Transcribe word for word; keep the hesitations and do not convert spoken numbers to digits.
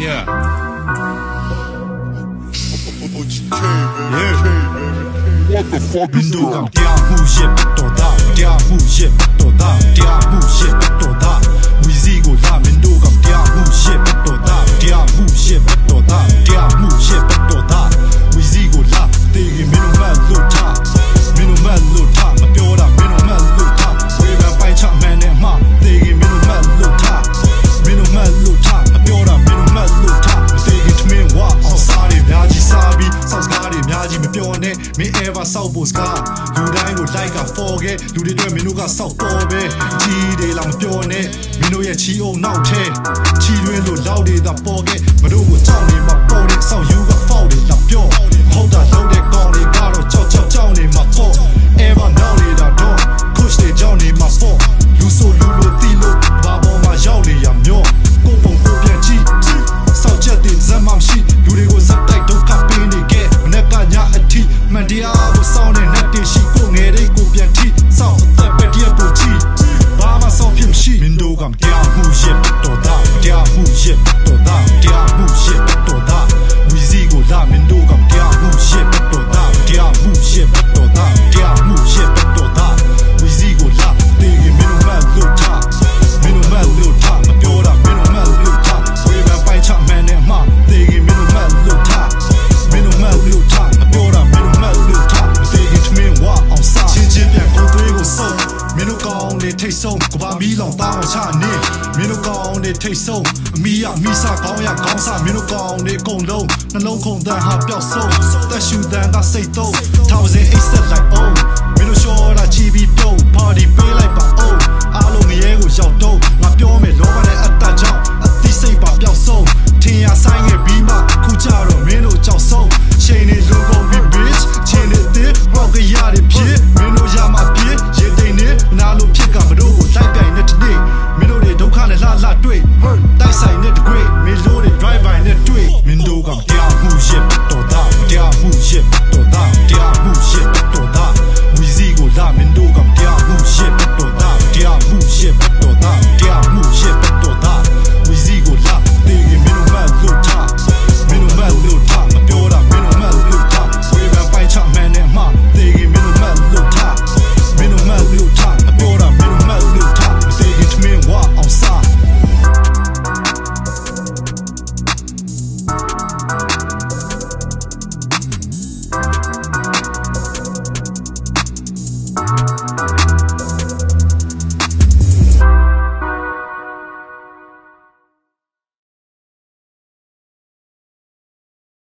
Yeah. What the fuck is that? Their bullshit toda, their bullshit toda, their bullshit toda. We zigo da mendo gam their bullshit toda, their bullshit toda, their bullshit toda. We zigo da tegi minu man lota, minu man lota, mapioda minu man lota. We man pai cha man e ma tegi minu man lota, minu man lota, mapioda minu man lota. Tegi tmin wa sorry, yaji sabi, sorry yaji mapione. Me ever saw buscar, you die would like a forget. You did when Minuka saw Kobe, Chi de Lampione, Minoya Chi O now te, Chi will loud it up pocket, but who would tell me my body, so you got found it up your hold that load that gone, it got a cho cho cho in my four. Ever now it a door, push the Johnny my four. You so you look tilo, Babo my Johnny, I'm your Popo Popian Chi, so just in some shit, you did go some like don't copy the gate, Nepanya a tea, Mandia was sounding at the she go near the Gopianti, sound that Badia Bochi, Bama saw him she, Mindogam, Dia who ship to that, Dia who ship to that, Dia who ship to that, Wizigo da Mindogam, Dia who ship to that, Dia who ship to that, Dia who ship to that, Wizigo da, they minimal low top, minimal low top, Yoda, minimal low top, we were by Chap Man and Ma, they minimal low top, minimal low top, Yoda, minimal low top, they get me what I'm sorry, Jim and Rodrigo so, Minukon, they taste so, Babylon, Bao Chan, Minukon, they taste so, Mia, Misa, Goya, Gonsa, Minukon, they go low, the local that have your soul, that shoot them, that say though, thousand eight like oh, Minushoda, G B, Party,